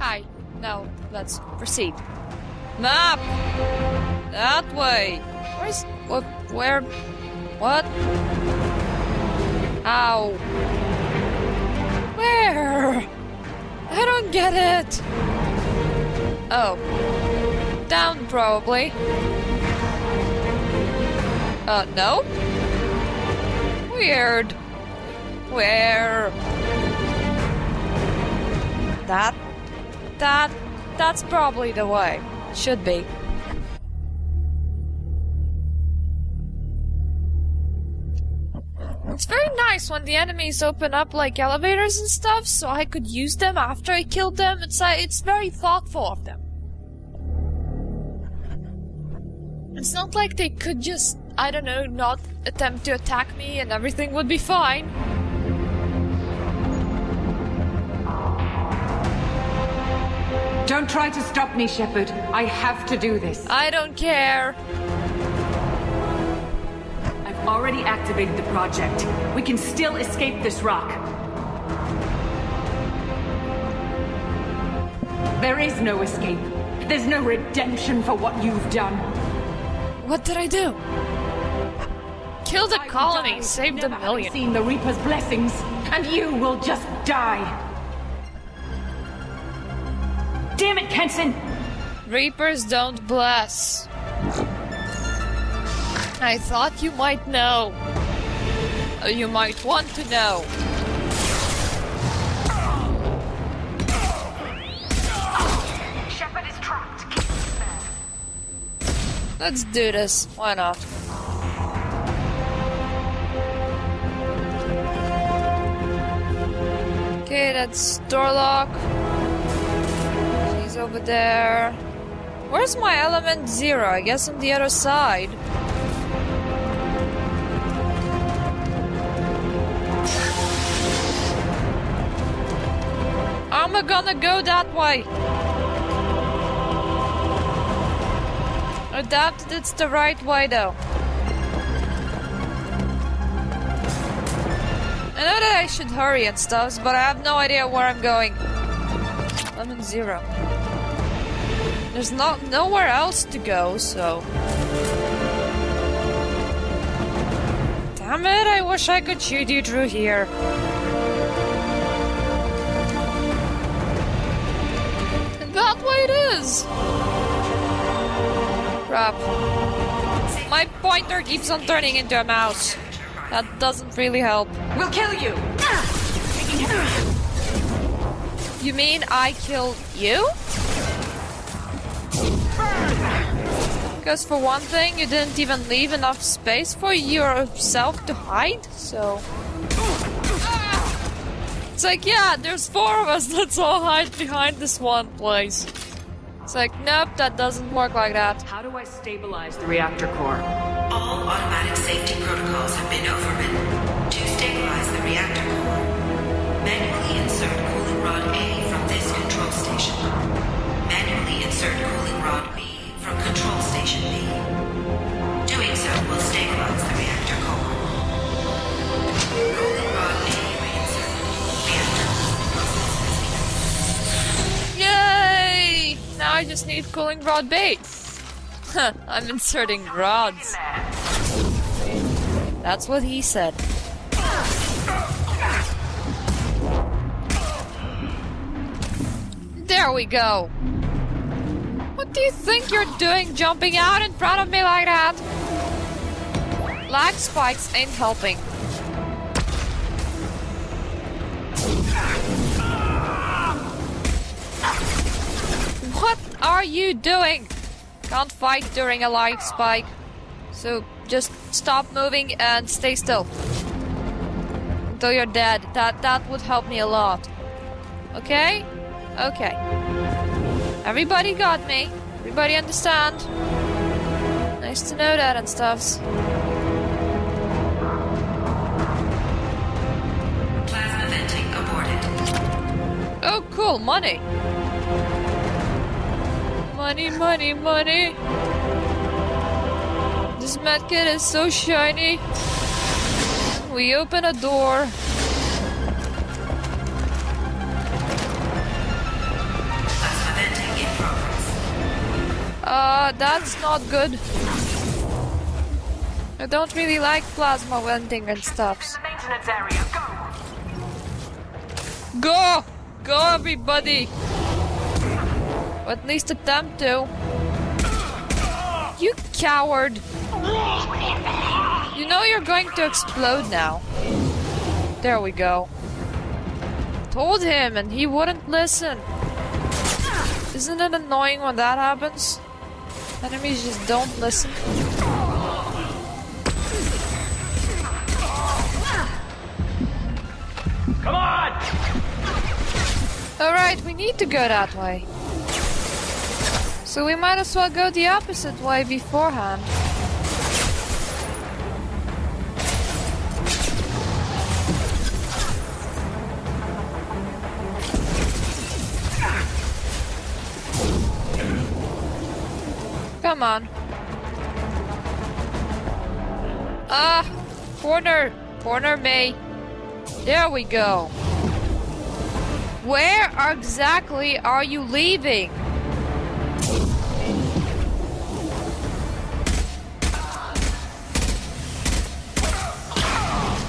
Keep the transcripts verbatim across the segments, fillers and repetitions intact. Hi. Now, let's proceed. Map! That way! Where's... what? Where? What? Ow. Where? I don't get it! Oh. Down, probably. Uh, no? Weird. Where? That? That? That's probably the way. Should be. It's very nice when the enemies open up like elevators and stuff, so I could use them after I killed them. It's, uh, it's very thoughtful of them. It's not like they could just, I don't know, not attempt to attack me and everything would be fine. Don't try to stop me, Shepard. I have to do this. I don't care. Already activated the project. We can still escape this rock. There is no escape. There's no redemption for what you've done. What did I do? Kill the colony, save the million. I've seen the Reaper's blessings, and you will just die. Damn it, Kenson! Reapers don't bless. I thought you might know. You might want to know. Shepard is trapped. Keep him there. Let's do this. Why not? Okay, that's door lock. She's over there. Where's my element zero? I guess on the other side. I'm gonna go that way. I doubt it's the right way though. I know that I should hurry and stuff, but I have no idea where I'm going. I'm in zero. There's not nowhere else to go, so. Damn it! I wish I could shoot you through here. That way it is! Crap. My pointer keeps on turning into a mouse. That doesn't really help. We'll kill you! You mean I killed you? Because for one thing, you didn't even leave enough space for yourself to hide, so... It's like, yeah, there's four of us, let's all hide behind this one place. It's like, nope, that doesn't work like that. How do I stabilize the reactor core? All automatic safety protocols have been overridden. To stabilize the reactor core, manually insert cooling rod A from this control station. Manually insert cooling rod B from control station B. Doing so will stabilize the reactor core. Cooling rod A. Yay! Now I just need cooling rod bait. Huh, I'm inserting rods. That's what he said. There we go. What do you think you're doing jumping out in front of me like that? Lag spikes ain't helping. What are you doing? Can't fight during a lag spike. So just stop moving and stay still. Until you're dead. That that would help me a lot. Okay? Okay. Everybody got me. Everybody understand? Nice to know that and stuffs. Plasma venting aborted. Oh cool, money. Money, money, money. This medkit is so shiny. We open a door. Uh, that's not good. I don't really like plasma venting and stuff. Go! Go, everybody! Or at least attempt to. You coward! You know you're going to explode now. There we go. Told him and he wouldn't listen. Isn't it annoying when that happens? Enemies just don't listen. Come on! Alright, we need to go that way. So we might as well go the opposite way beforehand. Come on. Ah! Corner! Corner me! There we go. Where exactly are you leaving?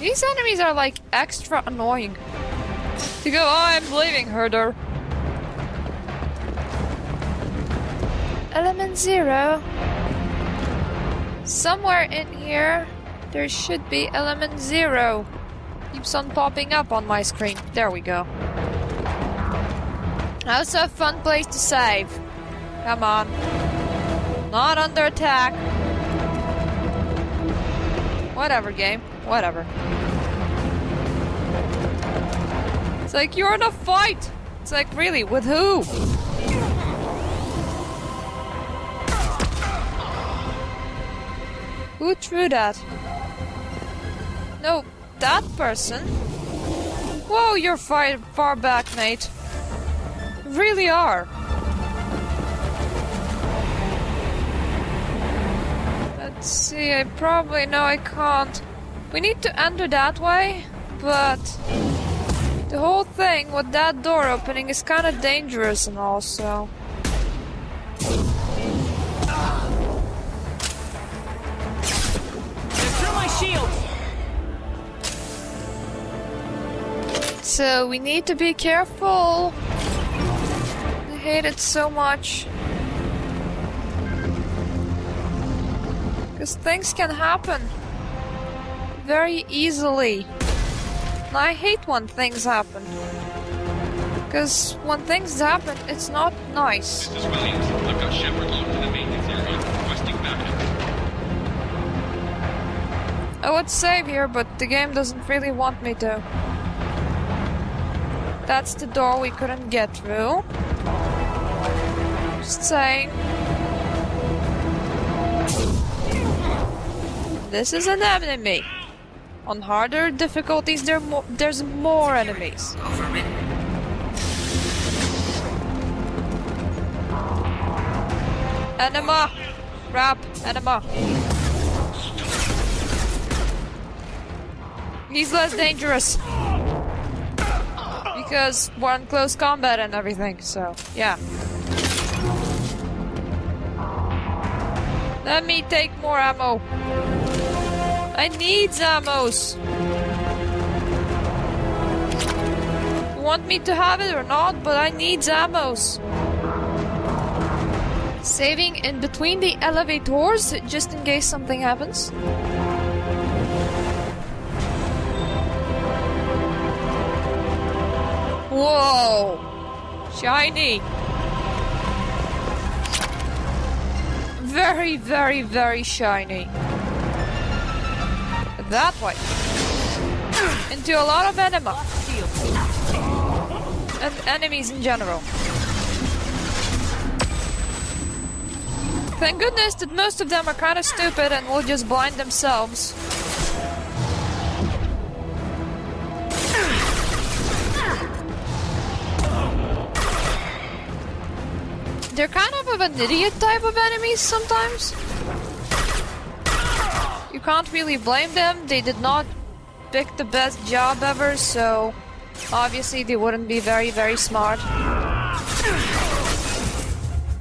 These enemies are like extra annoying. To go, oh, I'm leaving, herder. Element Zero. Somewhere in here, there should be Element Zero. Keeps on popping up on my screen. There we go. Also a fun place to save. Come on. Not under attack. Whatever, game. Whatever. It's like, you're in a fight! It's like, really, with who? Who threw that? No, that person? Whoa, you're far, far back, mate. You really are. Let's see, I probably... No, I can't. We need to enter that way, but... The whole thing with that door opening is kind of dangerous and all, so... So we need to be careful. I hate it so much. Because things can happen very easily. And I hate when things happen. Because when things happen, it's not nice. Missus Williams, I've got Shepard locked in the maintenance area, requesting backup. I would save here, but the game doesn't really want me to. That's the door we couldn't get through. Just saying. This is an enemy. On harder difficulties, there mo there's more enemies. Enema! Crap, enema. He's less dangerous. Because we're in close combat and everything, so yeah. Let me take more ammo. I need ammos. You want me to have it or not, but I need ammos. Saving in between the elevators just in case something happens. Whoa! Shiny! Very, very, very shiny. That way. Into a lot of enema. And enemies in general. Thank goodness that most of them are kind of stupid and will just blind themselves. They're kind of, of an idiot type of enemies sometimes. You can't really blame them. They did not pick the best job ever, so obviously they wouldn't be very, very smart.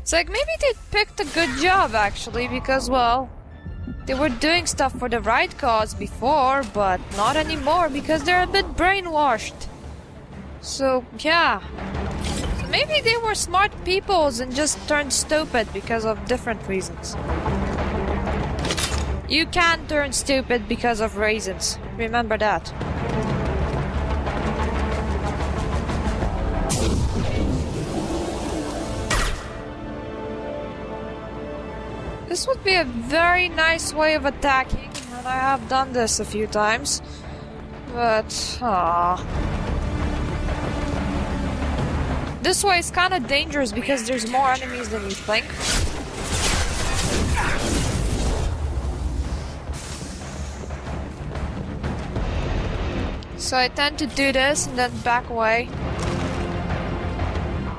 It's like maybe they picked a good job actually, because well, they were doing stuff for the right cause before, but not anymore because they're a bit brainwashed. So yeah, so maybe they were smart peoples and just turned stupid because of different reasons. You can turn stupid because of reasons, remember that. This would be a very nice way of attacking, and I have done this a few times, but aww. This way is kind of dangerous because there's more enemies than you think. So I tend to do this and then back away.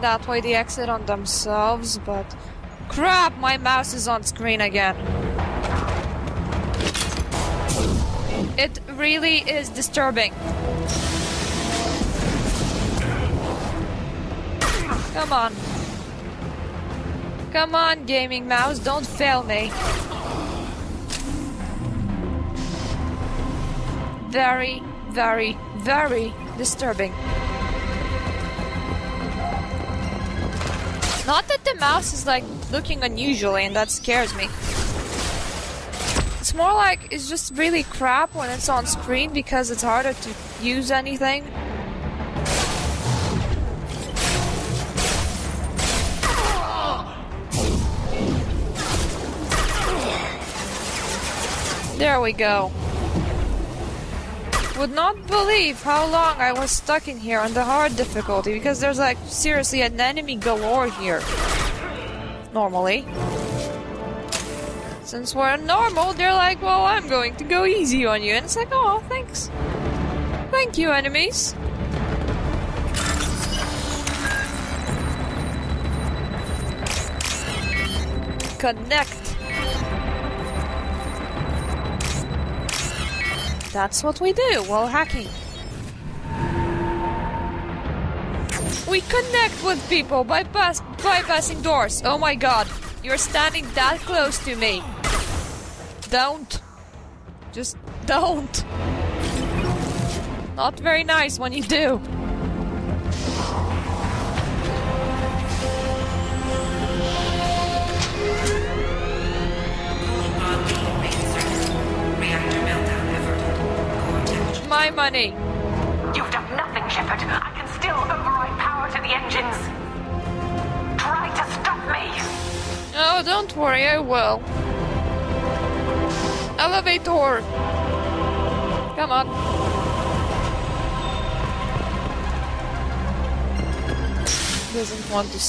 That way they exit on themselves, but... crap, my mouse is on screen again. It really is disturbing. Come on. Come on, gaming mouse, don't fail me. Very, very, very disturbing. Not that the mouse is like looking unusually and that scares me. It's more like it's just really crap when it's on screen because it's harder to use anything. There we go. Would not believe how long I was stuck in here on the hard difficulty, because there's like seriously an enemy galore here. Normally. Since we're normal, they're like, well, I'm going to go easy on you. And it's like, oh, thanks. Thank you, enemies. Connect. That's what we do while hacking. We connect with people by pass bypassing doors. Oh my god, you're standing that close to me. Don't. Just don't. Not very nice when you do. My money. You've done nothing, Shepard. I can still override power to the engines. Try to stop me. Oh, don't worry, I will. Elevator. Come on. Doesn't want to.